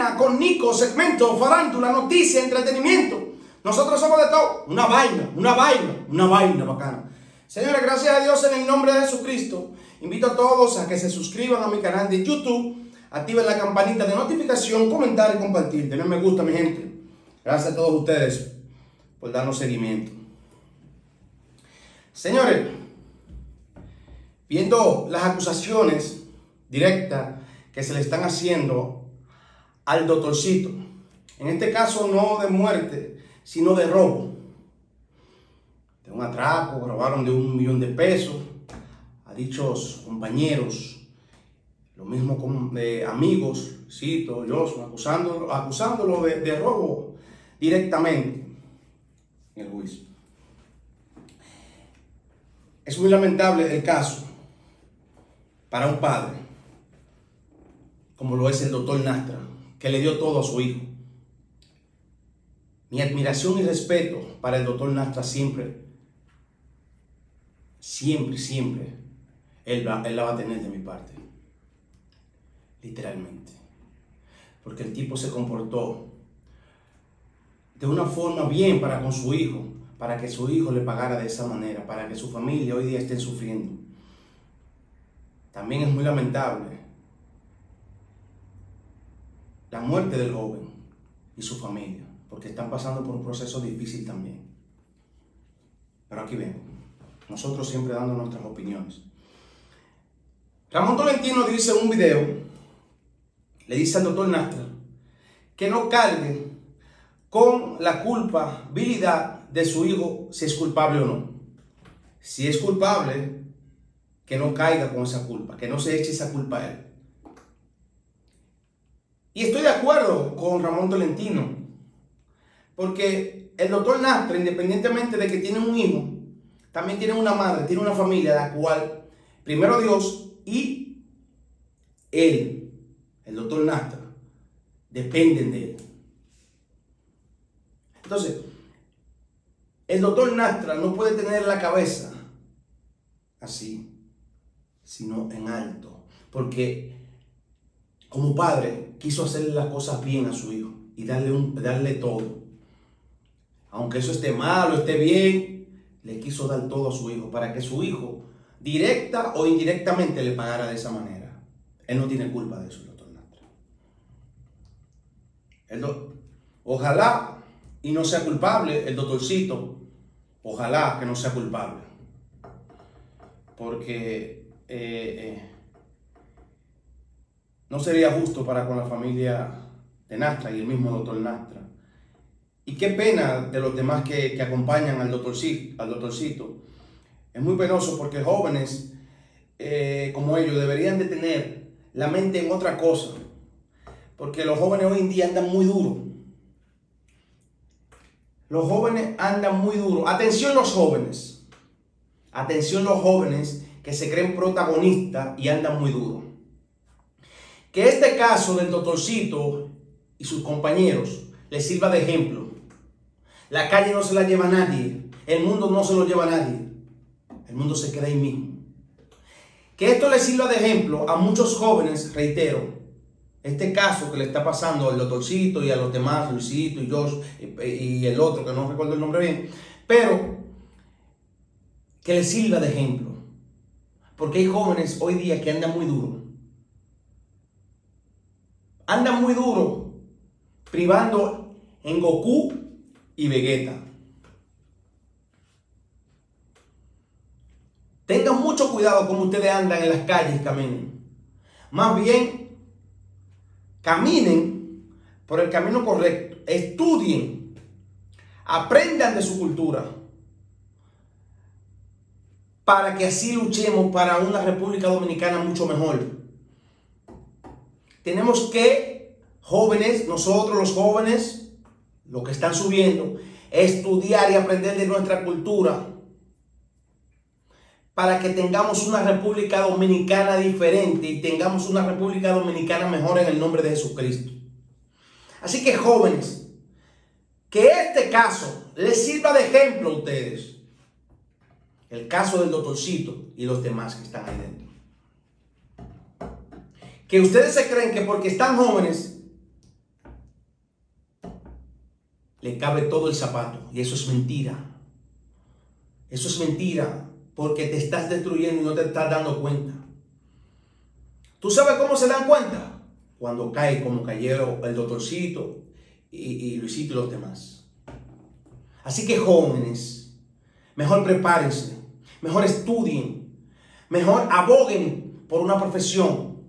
Karina, con Nico, segmento, farándula, noticia, entretenimiento. Nosotros somos de todo. Una vaina, una vaina, una vaina bacana. Señores, gracias a Dios en el nombre de Jesucristo. Invito a todos a que se suscriban a mi canal de YouTube. Activen la campanita de notificación, comentar y compartir. Denle me gusta, mi gente. Gracias a todos ustedes por darnos seguimiento. Señores, viendo las acusaciones directas que se le están haciendo al doctorcito, en este caso no de muerte, sino de robo, de un atraco, robaron de $1 millón de pesos a dichos compañeros, lo mismo con amigos, Cito, Joshua, acusándolo de robo directamente en el juicio. Es muy lamentable el caso para un padre, como lo es el doctor Nastra, que le dio todo a su hijo. Mi admiración y respeto para el doctor Nastra siempre, siempre, siempre, él la va a tener de mi parte. Literalmente. Porque el tipo se comportó de una forma bien para con su hijo, para que su hijo le pagara de esa manera, para que su familia hoy día esté sufriendo. También es muy lamentable la muerte del joven y su familia, porque están pasando por un proceso difícil también. Pero aquí vengo, nosotros siempre dando nuestras opiniones. Ramón Tolentino dice en un video, le dice al doctor Nastra que no cargue con la culpabilidad de su hijo, si es culpable o no. Si es culpable, que no caiga con esa culpa, que no se eche esa culpa a él. Y estoy de acuerdo con Ramón Tolentino, porque el doctor Nastra, independientemente de que tiene un hijo, también tiene una madre, tiene una familia, la cual, primero Dios y él, el doctor Nastra, dependen de él. Entonces, el doctor Nastra no puede tener la cabeza así, sino en alto, porque como padre quiso hacerle las cosas bien a su hijo y darle todo. Aunque eso esté malo, esté bien, le quiso dar todo a su hijo para que su hijo, directa o indirectamente, le pagara de esa manera. Él no tiene culpa de eso. Ojalá y no sea culpable el doctorcito, ojalá que no sea culpable, porque no sería justo para con la familia de Nastra y el mismo doctor Nastra. Y qué pena de los demás que acompañan al doctorcito. Es muy penoso, porque jóvenes como ellos deberían de tener la mente en otra cosa. Porque los jóvenes hoy en día andan muy duro. Los jóvenes andan muy duro. Atención los jóvenes. Atención los jóvenes que se creen protagonistas y andan muy duro. Que este caso del doctorcito y sus compañeros les sirva de ejemplo. La calle no se la lleva a nadie. El mundo no se lo lleva a nadie. El mundo se queda ahí mismo. Que esto les sirva de ejemplo a muchos jóvenes, reitero. Este caso que le está pasando al doctorcito y a los demás, Luisito y Josh y el otro, que no recuerdo el nombre bien, pero que le sirva de ejemplo. Porque hay jóvenes hoy día que andan muy duro. Andan muy duro, privando en Goku y Vegeta. Tengan mucho cuidado como ustedes andan en las calles y caminen. Más bien, caminen por el camino correcto, estudien, aprendan de su cultura, para que así luchemos para una República Dominicana mucho mejor. Tenemos que, jóvenes, nosotros los jóvenes, los que están subiendo, estudiar y aprender de nuestra cultura, para que tengamos una República Dominicana diferente y tengamos una República Dominicana mejor, en el nombre de Jesucristo. Así que, jóvenes, que este caso les sirva de ejemplo a ustedes. El caso del doctorcito y los demás que están ahí dentro. Que ustedes se creen que porque están jóvenes le cabe todo el zapato. Y eso es mentira. Eso es mentira, porque te estás destruyendo y no te estás dando cuenta. ¿Tú sabes cómo se dan cuenta? Cuando cae como cayeron el doctorcito y Luisito y los demás. Así que jóvenes, mejor prepárense, mejor estudien, mejor aboguen por una profesión,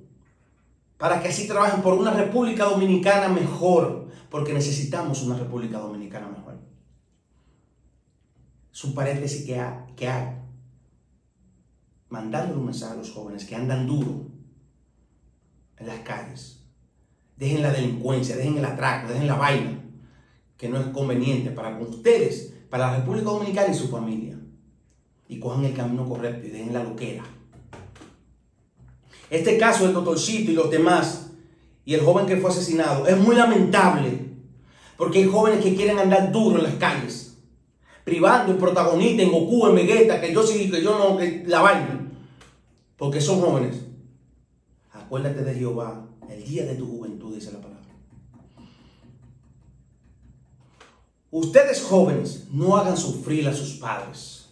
para que así trabajen por una República Dominicana mejor, porque necesitamos una República Dominicana mejor. Es un paréntesis que hay. Mandándole un mensaje a los jóvenes que andan duro en las calles. Dejen la delincuencia, dejen el atraco, dejen la vaina, que no es conveniente para ustedes, para la República Dominicana y su familia. Y cojan el camino correcto y dejen la loquera. Este caso del doctorcito y los demás, y el joven que fue asesinado, es muy lamentable, porque hay jóvenes que quieren andar duro en las calles, privando el protagonista en Goku, en Vegeta, que yo sí, que yo no, que la vaina. Porque son jóvenes. Acuérdate de Jehová el día de tu juventud, dice la palabra. Ustedes jóvenes, no hagan sufrir a sus padres.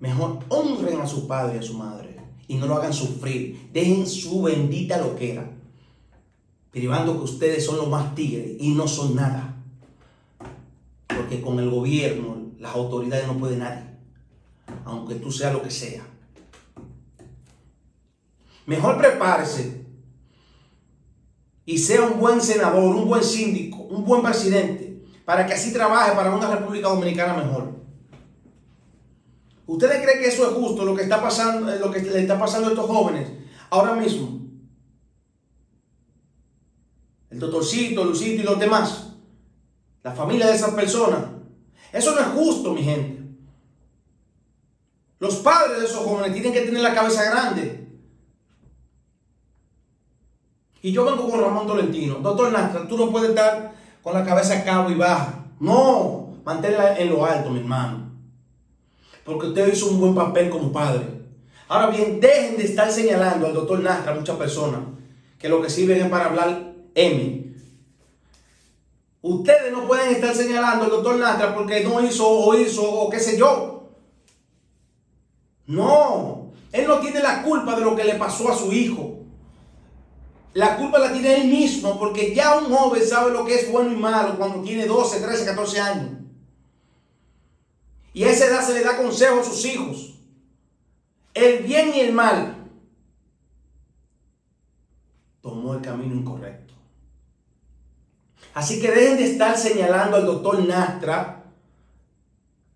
Mejor honren a su padre y a su madre, y no lo hagan sufrir. Dejen su bendita loquera, privando que ustedes son los más tigres y no son nada. Porque con el gobierno, las autoridades no puede nadie, aunque tú seas lo que sea. Mejor prepárese y sea un buen senador, un buen síndico, un buen presidente, para que así trabaje para una República Dominicana mejor. ¿Ustedes creen que eso es justo, lo que está pasando, lo que le está pasando a estos jóvenes ahora mismo? El doctorcito, Luisito y los demás, la familia de esas personas. Eso no es justo, mi gente. Los padres de esos jóvenes tienen que tener la cabeza grande. Y yo vengo con Ramón Tolentino. Doctor Nastra, tú no puedes estar con la cabeza cabo y baja. No, manténla en lo alto, mi hermano, porque usted hizo un buen papel como padre. Ahora bien, dejen de estar señalando al doctor Nastra, a muchas personas, que lo que sirven es para hablar M. Ustedes no pueden estar señalando al doctor Nastra porque no hizo o hizo o qué sé yo. No, él no tiene la culpa de lo que le pasó a su hijo. La culpa la tiene él mismo, porque ya un joven sabe lo que es bueno y malo cuando tiene 12, 13, 14 años. Y a esa edad se le da consejo a sus hijos, el bien y el mal. Tomó el camino incorrecto. Así que dejen de estar señalando al doctor Nastra,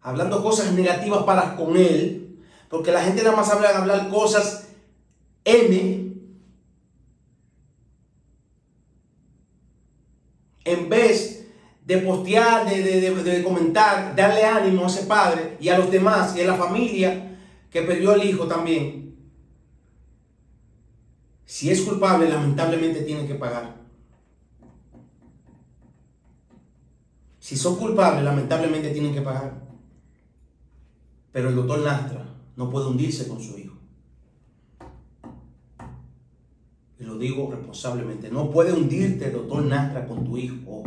hablando cosas negativas para con él, porque la gente nada más sabe hablar cosas M, en vez de postear, de comentar, darle ánimo a ese padre y a los demás y a la familia que perdió al hijo también. Si es culpable, lamentablemente tienen que pagar. Si son culpables, lamentablemente tienen que pagar. Pero el doctor Nastra no puede hundirse con su hijo. Y lo digo responsablemente. No puede hundirte el doctor Nastra con tu hijo,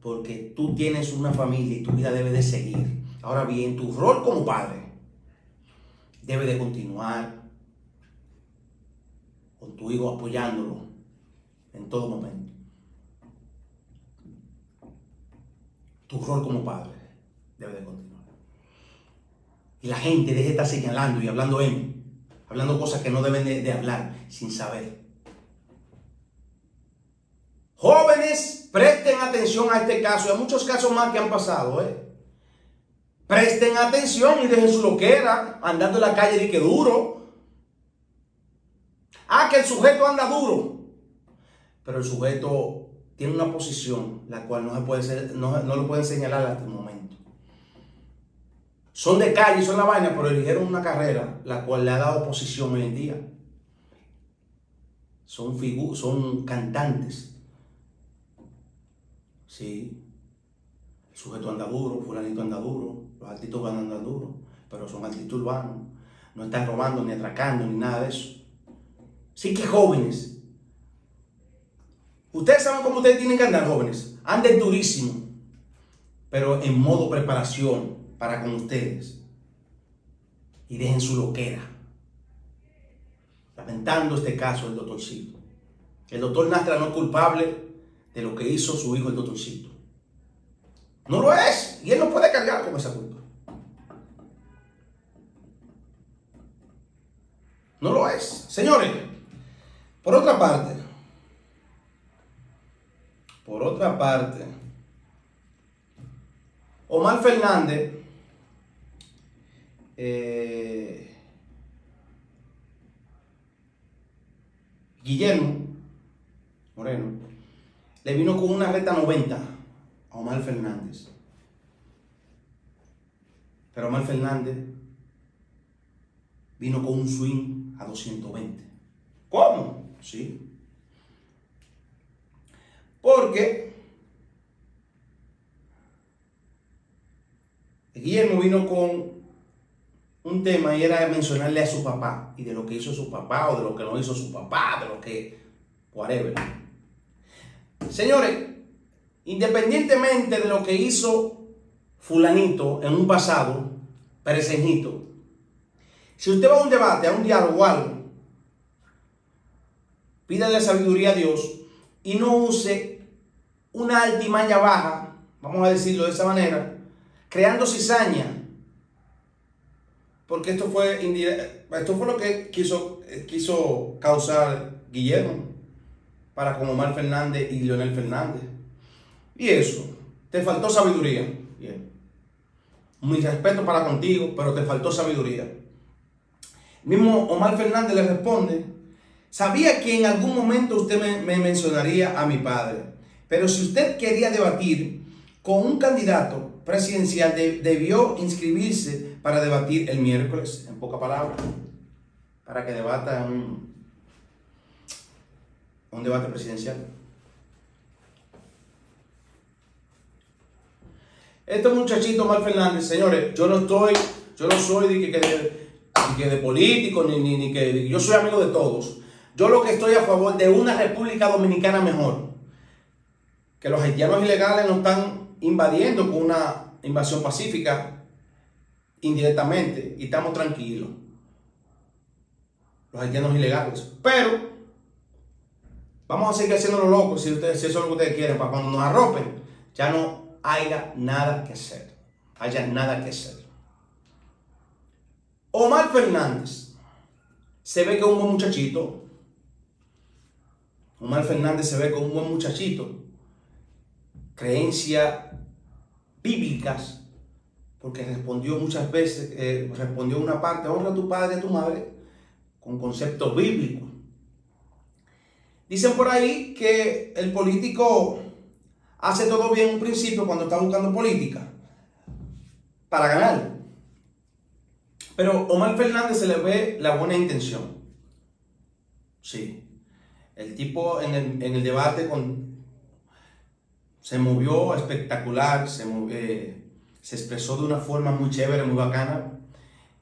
porque tú tienes una familia y tu vida debe de seguir. Ahora bien, tu rol como padre debe de continuar, con tu hijo apoyándolo en todo momento. Tu rol como padre debe de continuar. Y la gente deje de estar señalando y hablando hablando cosas que no deben de hablar sin saber. Jóvenes, presten atención a este caso y a muchos casos más que han pasado. Presten atención y dejen su loquera andando en la calle de que duro. Ah, que el sujeto anda duro. Pero el sujeto tiene una posición la cual no se puede ser, no lo pueden señalar hasta el momento. Son de calle, son la vaina, pero eligieron una carrera la cual le ha dado posición hoy en día. Son cantantes. Sí. El sujeto anda duro, fulanito anda duro, los artistas van andando duro, pero son artistas urbanos. No están robando, ni atracando, ni nada de eso. Sí que jóvenes, ustedes saben cómo ustedes tienen que andar, jóvenes. Anden durísimo. pero en modo preparación para con ustedes. Y dejen su loquera. Lamentando este caso del doctorcito. El doctor Nastra no es culpable de lo que hizo su hijo el doctorcito. No lo es. Y él no puede cargar con esa culpa. No lo es. Señores, por otra parte, Omar Fernández Guillermo Moreno le vino con una recta 90 a Omar Fernández. Pero Omar Fernández vino con un swing a 220. ¿Cómo? Sí. Porque Guillermo vino con un tema y era mencionarle a su papá y de lo que hizo su papá o de lo que no hizo su papá, de lo que... whatever. Señores, independientemente de lo que hizo fulanito en un pasado, perecenito, si usted va a un debate, a un diálogo, algo, pídale sabiduría a Dios y no use una altimaña baja, vamos a decirlo de esa manera, creando cizaña. Porque esto fue lo que quiso causar Guillermo para con Omar Fernández y Leonel Fernández. Y eso, te faltó sabiduría. Bien. Mi respeto para contigo, pero te faltó sabiduría. Mismo Omar Fernández le responde: sabía que en algún momento usted me mencionaría a mi padre, pero si usted quería debatir con un candidato presidencial, debió inscribirse para debatir el miércoles, en pocas palabras, para que debata un debate presidencial. Este muchachito Omar Fernández, señores, yo no soy de políticos, ni que yo soy amigo de todos. Yo lo que estoy a favor de una República Dominicana mejor, que los haitianos ilegales no están invadiendo con una invasión pacífica, indirectamente, y estamos tranquilos los haitianos ilegales, pero vamos a seguir haciéndolo loco. Si eso es lo que ustedes quieren, para cuando nos arropen ya no haya nada que hacer. Omar Fernández se ve que es un buen muchachito. Omar Fernández se ve como un buen muchachito, creencias bíblicas, porque respondió muchas veces, respondió una parte, honra a tu padre y a tu madre, con conceptos bíblicos. Dicen por ahí que el político hace todo bien en un principio cuando está buscando política, para ganar. Pero Omar Fernández se le ve la buena intención. Sí, el tipo en el debate se movió espectacular, se expresó de una forma muy chévere, muy bacana.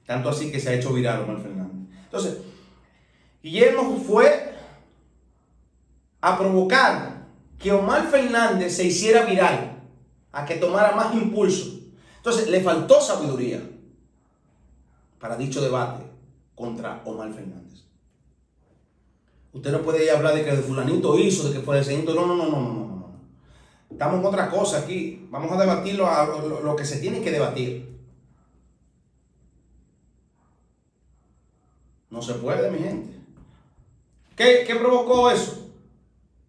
Tanto así que se ha hecho viral Omar Fernández. Entonces, Guillermo fue a provocar que Omar Fernández se hiciera viral, a que tomara más impulso. Entonces, le faltó sabiduría para dicho debate contra Omar Fernández. Usted no puede hablar de que fulanito hizo, de que fulanito... No. Estamos en otra cosa aquí. Vamos a debatir lo que se tiene que debatir. No se puede, mi gente. ¿Qué provocó eso?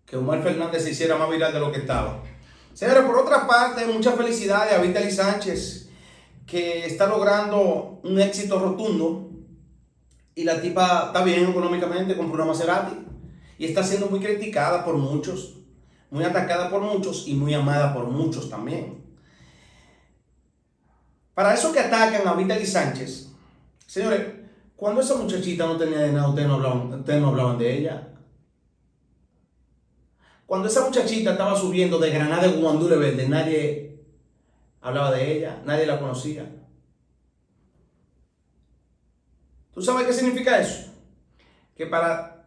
Que Omar Fernández se hiciera más viral de lo que estaba. Señores, por otra parte, muchas felicidades a Vitaly Sánchez, que está logrando un éxito rotundo. Y la tipa está bien económicamente, compró una Maserati. Y está siendo muy criticada por muchos, muy atacada por muchos y muy amada por muchos también. Para esos que atacan a Vitaly Sánchez, señores, cuando esa muchachita no tenía de nada, ustedes no hablaban de ella. Cuando esa muchachita estaba subiendo de Granada de Guandule Verde, nadie hablaba de ella, nadie la conocía. ¿Tú sabes qué significa eso? Que para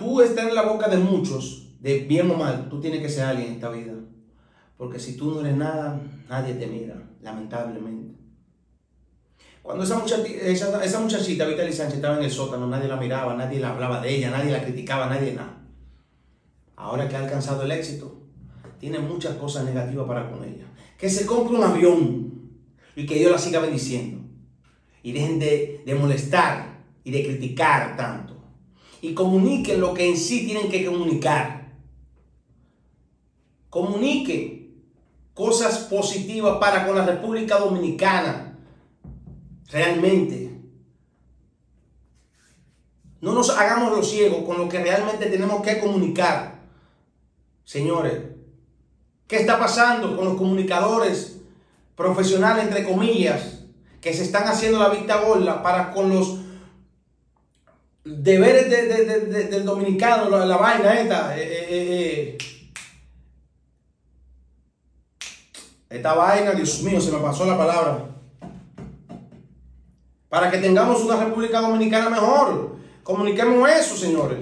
tú estar en la boca de muchos, de bien o mal, tú tienes que ser alguien en esta vida. Porque si tú no eres nada, nadie te mira, lamentablemente. Cuando esa muchachita, Vitaly Sánchez, estaba en el sótano, nadie la miraba, nadie la hablaba de ella, nadie la criticaba, nadie nada. Ahora que ha alcanzado el éxito, tiene muchas cosas negativas para con ella. Que se compre un avión y que Dios la siga bendiciendo. Y dejen de molestar y de criticar tanto. Y comuniquen lo que en sí tienen que comunicar. Comuniquen cosas positivas para con la República Dominicana. Realmente, no nos hagamos los ciegos con lo que realmente tenemos que comunicar. Señores, ¿qué está pasando con los comunicadores profesionales, entre comillas, que se están haciendo la vista gorda para con los deberes del dominicano, la vaina esta? Esta vaina, Dios mío, se me pasó la palabra. Para que tengamos una República Dominicana mejor. Comuniquemos eso, señores.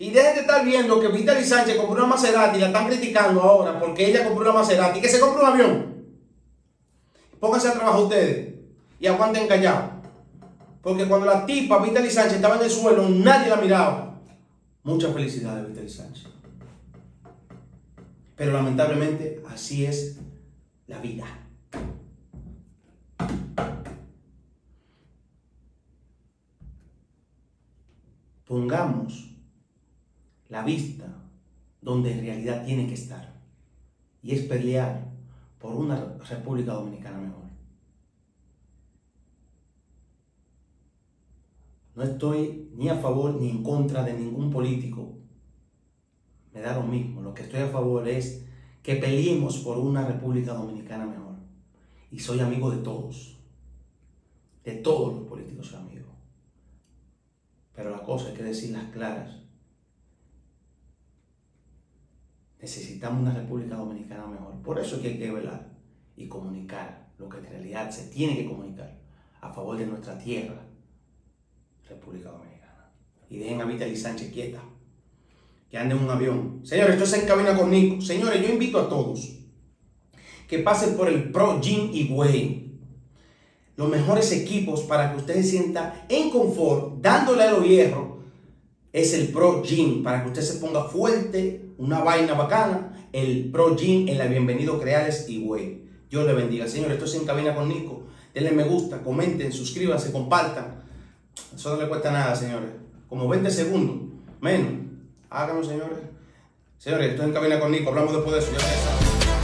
Y dejen de estar viendo que Vitaly Sánchez compró una Maserati y la están criticando ahora porque ella compró una Maserati. Que se compre un avión. Pónganse a trabajar ustedes y aguanten callados. Porque cuando la tipa Vitaly Sánchez estaba en el suelo, nadie la miraba. Muchas felicidades, Vitaly Sánchez. Pero lamentablemente, así es la vida. Pongamos la vista donde en realidad tiene que estar, y es pelear por una República Dominicana mejor. No estoy ni a favor ni en contra de ningún político, me da lo mismo. Lo que estoy a favor es que peleemos por una República Dominicana mejor, y soy amigo de todos los políticos soy amigo. Pero la cosa hay que decirlas claras. Necesitamos una República Dominicana mejor. Por eso es que hay que velar y comunicar lo que en realidad se tiene que comunicar a favor de nuestra tierra, República Dominicana. Y dejen a Vitaly Sánchez quieta, que ande en un avión. Señores, esto es En Cabina con Nico. Señores, yo invito a todos que pasen por el Pro Gym y Way. Los mejores equipos para que usted se sienta en confort, dándole a los hierro, es el Pro Gym. Para que usted se ponga fuerte, una vaina bacana, el Pro Gym en la Bienvenido Creales y Güey. Dios le bendiga. Señor, esto es En Cabina con Nico. Denle me gusta, comenten, suscríbanse, compartan. Eso no le cuesta nada, señores. Como 20 segundos, menos. Háganlo, señores. Señores, esto es En Cabina con Nico. Hablamos después de eso. Ya